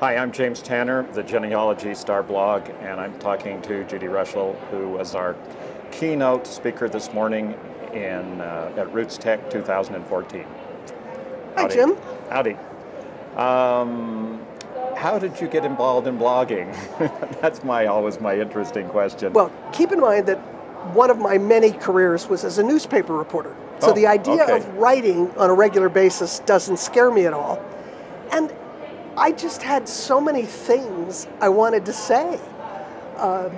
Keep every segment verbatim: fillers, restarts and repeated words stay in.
Hi, I'm James Tanner, the Genealogy Star blog, and I'm talking to Judy Russell, who was our keynote speaker this morning in uh, at RootsTech two thousand fourteen. Hi, howdy. Jim. Howdy. Um, how did you get involved in blogging? That's my always my interesting question. Well, keep in mind that one of my many careers was as a newspaper reporter, so oh, the idea okay. of writing on a regular basis doesn't scare me at all, and I just had so many things I wanted to say. Um,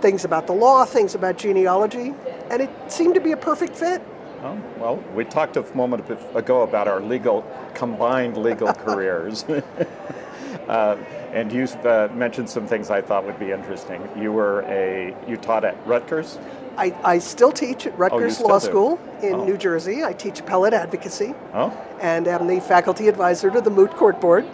things about the law, things about genealogy, and it seemed to be a perfect fit. Oh, well, we talked a moment ago about our legal, combined legal careers. uh, and you uh, mentioned some things I thought would be interesting. You were a, you taught at Rutgers? I, I still teach at Rutgers oh, Law do. School in oh. New Jersey. I teach appellate advocacy oh. and am the faculty advisor to the Moot Court Board.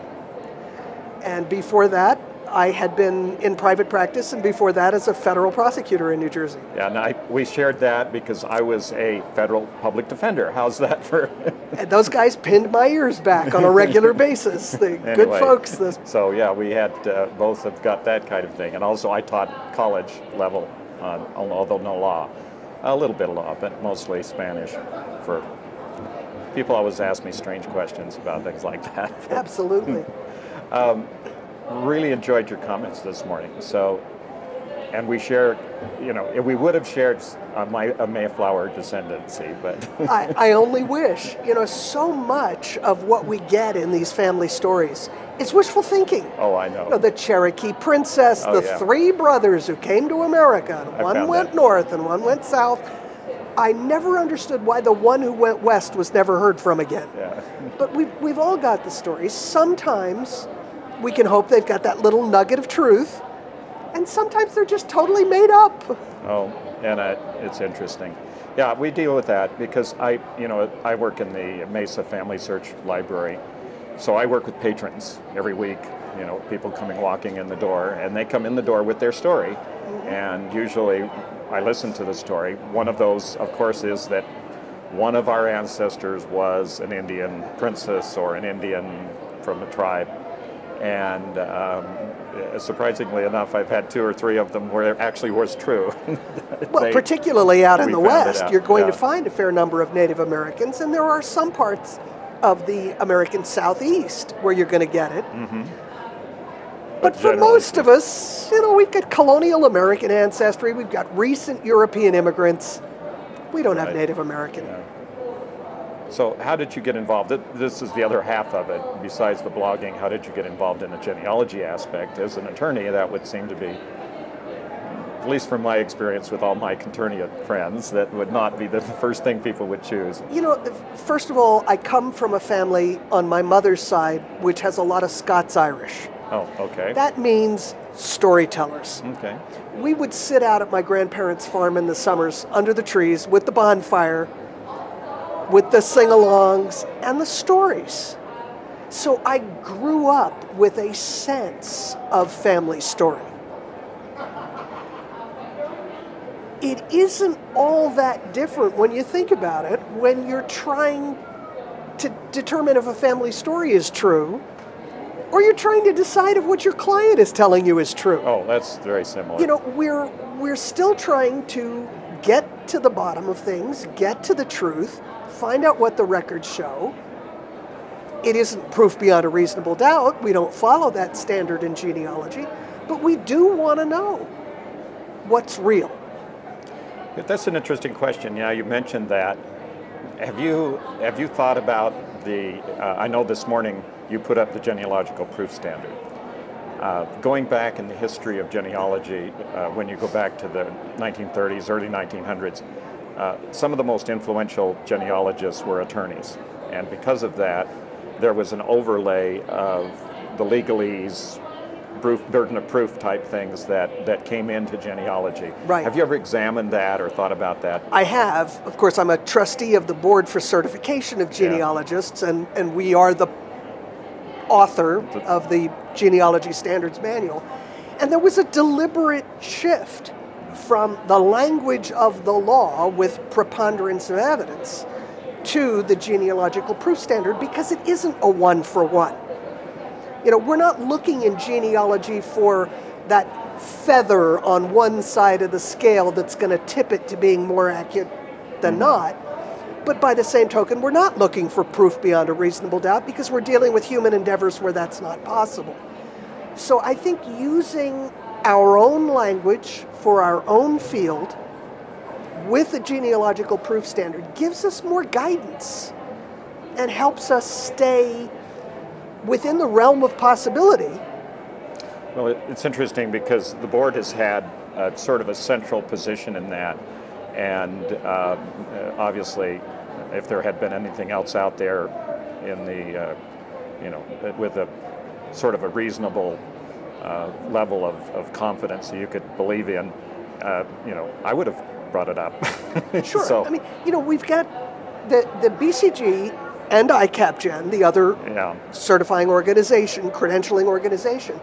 And before that, I had been in private practice, and before that as a federal prosecutor in New Jersey. Yeah, and I, we shared that because I was a federal public defender. How's that for... And those guys pinned my ears back on a regular basis. The anyway, good folks. The... So yeah, we had uh, both have got that kind of thing. And also I taught college level, uh, although no law. A little bit of law, but mostly Spanish for... People always ask me strange questions about things like that. Absolutely. Um, really enjoyed your comments this morning. So, and we share, you know, we would have shared uh, my, a Mayflower descendancy, but... I, I only wish. You know, so much of what we get in these family stories is wishful thinking. Oh, I know. You know, the Cherokee princess, oh, the yeah. three brothers who came to America, and one went that. north and one went south. I never understood why the one who went west was never heard from again. Yeah. But we've, we've all got the stories. Sometimes we can hope they've got that little nugget of truth, and sometimes they're just totally made up. Oh, and I, it's interesting. Yeah, we deal with that because I, you know, I work in the Mesa Family Search Library, so I work with patrons every week. You know, people coming walking in the door, and they come in the door with their story, mm-hmm. and usually I listen to the story. One of those, of course, is that one of our ancestors was an Indian princess or an Indian from a tribe. And um, surprisingly enough, I've had two or three of them where it actually was true. Well, they, particularly out in the West, you're going yeah. to find a fair number of Native Americans, and there are some parts of the American Southeast where you're going to get it. Mm-hmm. But, but for most of us, you know, we've got colonial American ancestry, we've got recent European immigrants, we don't right. have Native American. Yeah. So how did you get involved? This is the other half of it, besides the blogging. How did you get involved in the genealogy aspect? As an attorney, that would seem to be, at least from my experience with all my attorney friends, that would not be the first thing people would choose. You know, first of all, I come from a family on my mother's side which has a lot of Scots-Irish. Oh, okay. That means storytellers. Okay. We would sit out at my grandparents' farm in the summers under the trees with the bonfire, with the sing-alongs and the stories. So I grew up with a sense of family story. It isn't all that different when you think about it, when you're trying to determine if a family story is true, or you're trying to decide if what your client is telling you is true. Oh, that's very similar. You know, we're, we're still trying to get to the bottom of things, get to the truth, find out what the records show. It isn't proof beyond a reasonable doubt. We don't follow that standard in genealogy, but we do want to know what's real. That's an interesting question. Yeah, you mentioned that. Have you, have you thought about the, uh, I know this morning you put up the genealogical proof standard. Uh, going back in the history of genealogy, uh, when you go back to the nineteen thirties, early nineteen hundreds, uh, some of the most influential genealogists were attorneys. And because of that, there was an overlay of the legalese, proof, burden of proof type things that, that came into genealogy. Right. Have you ever examined that or thought about that? I have. Of course, I'm a trustee of the Board for Certification of Genealogists, yeah. and, and we are the author of the Genealogy Standards Manual, and there was a deliberate shift from the language of the law with preponderance of evidence to the genealogical proof standard because it isn't a one for one. You know, we're not looking in genealogy for that feather on one side of the scale that's going to tip it to being more accurate than mm-hmm. not. But by the same token, we're not looking for proof beyond a reasonable doubt because we're dealing with human endeavors where that's not possible. So I think using our own language for our own field with a genealogical proof standard gives us more guidance and helps us stay within the realm of possibility. Well, it, it's interesting because the board has had uh, sort of a central position in that, and uh, obviously, if there had been anything else out there in the, uh, you know, with a sort of a reasonable uh, level of, of confidence that you could believe in, uh, you know, I would have brought it up. Sure. So, I mean, you know, we've got the the B C G and I CAP Gen, the other yeah. certifying organization, credentialing organization.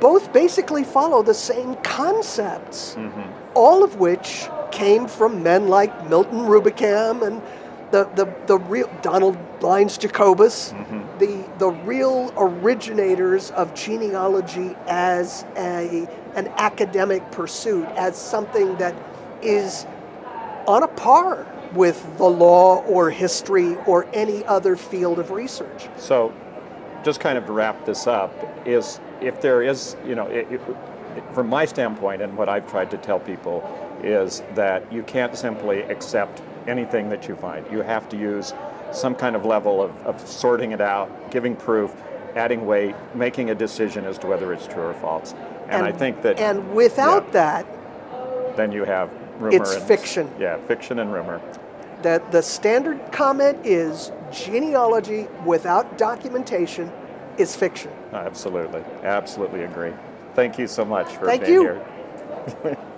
Both basically follow the same concepts, mm-hmm. all of which came from men like Milton Rubicam and the, the, the real Donald Lines Jacobus, mm-hmm. the, the real originators of genealogy as a, an academic pursuit, as something that is on a par with the law or history or any other field of research. So, just kind of to wrap this up, is if there is, you know, it, it, from my standpoint and what I've tried to tell people is that you can't simply accept anything that you find. You have to use some kind of level of, of sorting it out, giving proof, adding weight, making a decision as to whether it's true or false. And, and I think that... And without yeah, that... Then you have rumor. It's and, fiction. Yeah, fiction and rumor. The, the standard comment is genealogy without documentation is fiction. Absolutely. Absolutely agree. Thank you so much for Thank being you. here.